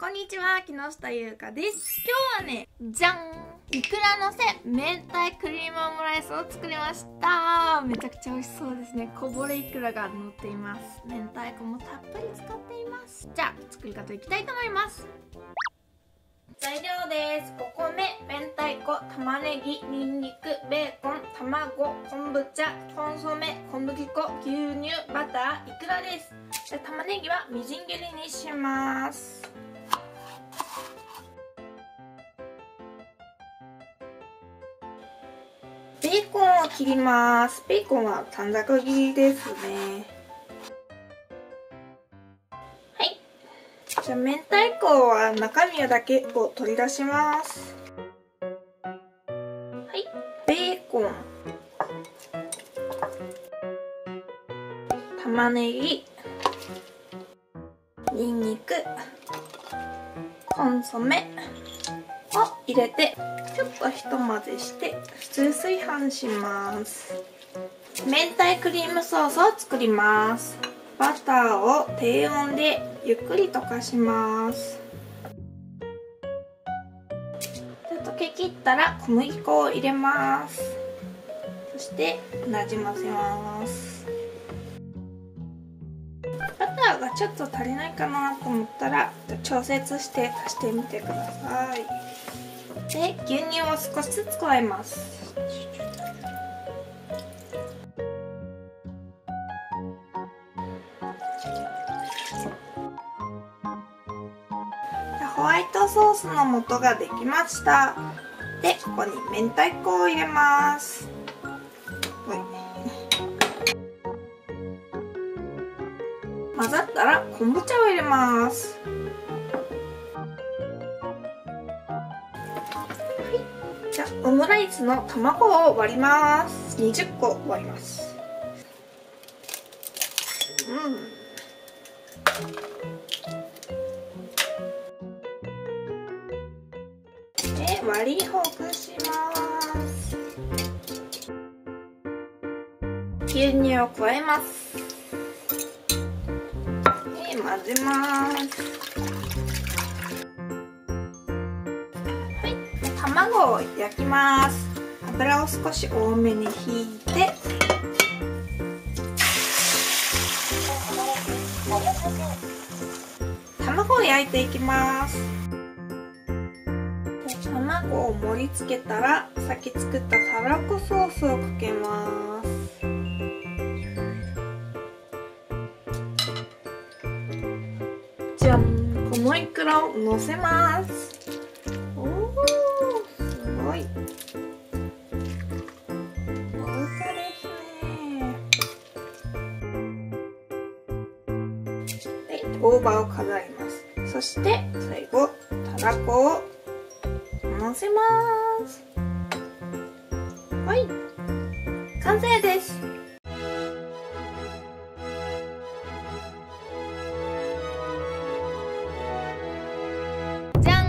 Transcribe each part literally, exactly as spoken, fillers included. こんにちは、木下優香です。今日はね、じゃん、いくらのせ明太クリームオムライスを作りました。めちゃくちゃ美味しそうですね。こぼれいくらが乗っています。明太子もたっぷり使っています。じゃあ作り方いきたいと思います。材料です。お米、明太子、玉ねぎ、にんにく、ベーコン、卵、昆布茶、コンソメ、小麦粉、牛乳、バター、いくらです。で、玉ねぎはみじん切りにします。ベーコンを切ります。ベーコンは短冊切りですね。じゃあ明太子は中身だけを取り出します。はい、ベーコン、玉ねぎ、にんにく、コンソメを入れてちょっとひと混ぜして普通炊飯します。明太クリームソースを作ります。バターを低温でゆっくり溶かします。溶けきったら小麦粉を入れます。そしてなじませます。バターがちょっと足りないかなと思ったら調節して足してみてください。で、牛乳を少しずつ加えます。ホワイトソースの素ができました。で、ここに明太子を入れます。混ざったら昆布茶を入れます。はい、じゃあオムライスの卵を割ります。にじゅっこ割ります。うんで、割りほぐします。牛乳を加えます。で、混ぜます。はい、卵を焼きます。油を少し多めにひいて、卵を焼いていきます。卵を盛り付けたら、さっき作ったたらこソースをかけます。じゃん、このイクラをのせます。おお、すごい。豪華ですね。で、大葉を飾ります。そして最後、たらこをのせます。はい、完成です。じゃん、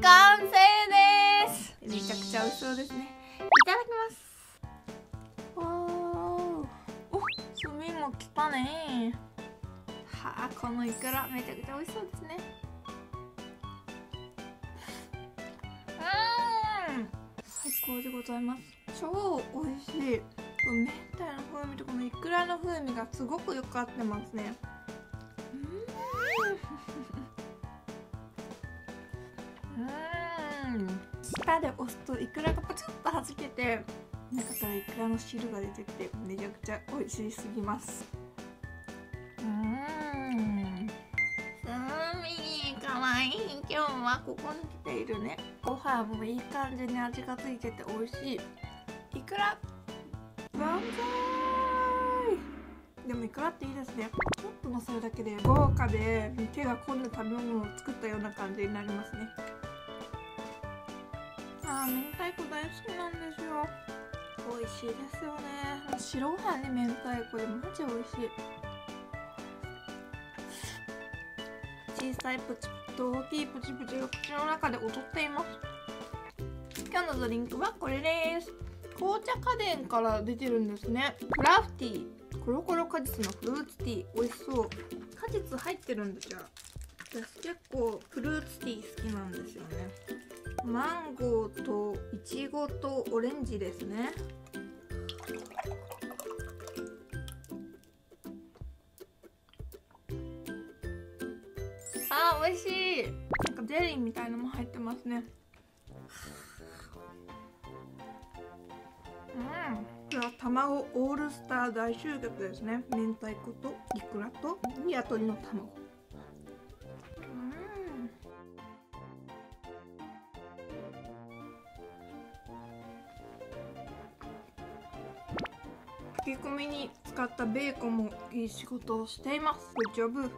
完成です。めちゃくちゃ美味しそうですね。いただきます。おー、お、墨も来たね。はあ、このイクラめちゃくちゃ美味しそうですね。最高でございます。超美味しい。この明太の風味とこのいくらの風味がすごくよく合ってますね。うーん。うーん。舌で押すといくらがポチッと弾けて、中からいくらの汁が出てきてめちゃくちゃ美味しすぎます。うーん。はい、今日はここに来ているね。ご飯もいい感じに味がついてて美味しい。いくら万歳。でもいくらっていいですね。ちょっとのせるだけで豪華で手が込んだ食べ物を作ったような感じになりますね。あー、明太子大好きなんですよ。美味しいですよね。白ご飯ね、明太子でマジ美味しい。小さいプチプチと大きいプチプチが口の中で踊っています。今日のドリンクはこれです。紅茶家電から出てるんですね。クラフティーコロコロ果実のフルーツティー。美味しそう。果実入ってるんですよ。私結構フルーツティー好きなんですよね。マンゴーとイチゴとオレンジですね。あー、美味しい。なんかゼリーみたいのも入ってますね。うん、これは卵オールスター大集結ですね。明太子とイクラと鶏の卵。炊き込みに使ったベーコンもいい仕事をしています。グッジョブ。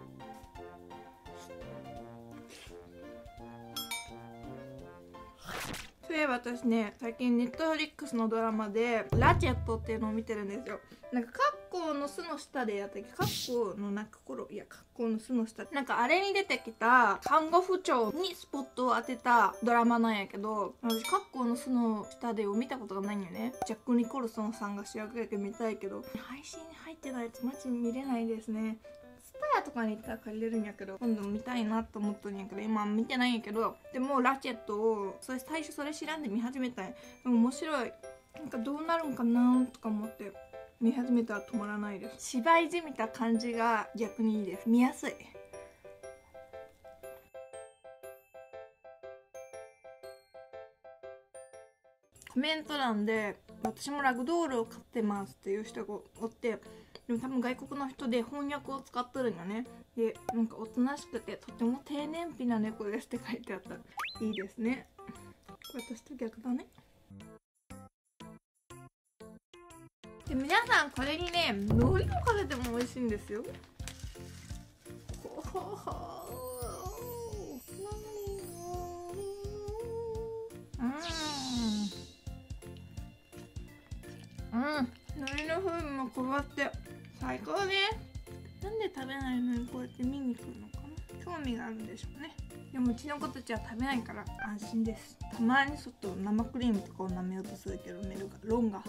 そういえば私ね、最近ネットフリックスのドラマでラチェットっていうのを見てるんですよ。なんかカッコの巣の下でやったっけ、カッコの鳴く頃、いやカッコの巣の下、なんかあれに出てきた看護婦長にスポットを当てたドラマなんやけど、私カッコの巣の下でを見たことがないんよね。ジャック・ニコルソンさんが主役だけ見たいけど、配信に入ってないやつマジ見れないですね。スターとかに行ったら借りれるんやけど、今度見たいなと思ったんやけど今見てないんやけど、でもラチェットをそれ最初それ知らんで見始めたんや。でも面白い、なんかどうなるんかなとか思って見始めたら止まらないです。芝居じみた感じが逆にいいです。見やすい。コメント欄で私もラグドールを買ってますっていう人がおって、でも多分外国の人で翻訳を使っとるんだね。で、なんかおとなしくてとても低燃費な猫ですって書いてあった。いいですね。私と逆だね。で、皆さんこれにね、海苔をかけても美味しいんですよ。ほほほうん、うん、海苔の風味も変わって最高です。なんで食べないのにこうやって見に来るのかな、興味があるんでしょうね。でもうちの子たちは食べないから安心です。たまに外生クリームとかを舐めようとするけど、メルがロンが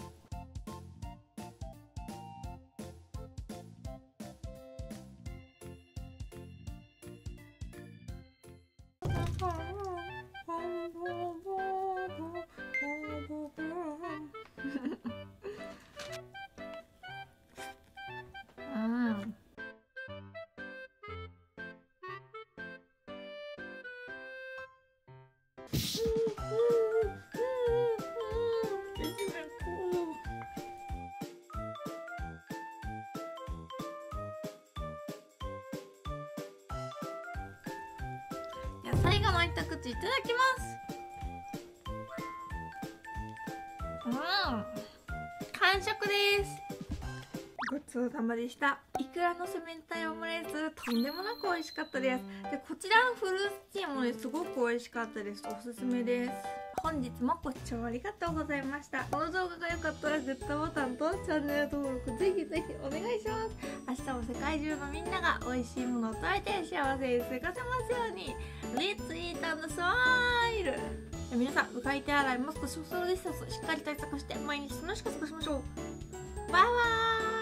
野菜がの一口いただきます。うん、完食です。ごちそうさまでした。いくらのセメンタイオムライス、とんでもなく美味しかったです。で、こちらのフルーツティーもね、すごく美味しかったです。おすすめです。本日もご視聴ありがとうございました。この動画が良かったらグッドボタンとチャンネル登録ぜひぜひお願いします。明日も世界中のみんなが美味しいものを食べて幸せに過ごせますように。レッツイート&スマイル。皆さん、うがい手洗い、マスク、ソーシャルディスタンス、しっかり対策して毎日楽しく過ごしましょう。バイバーイ。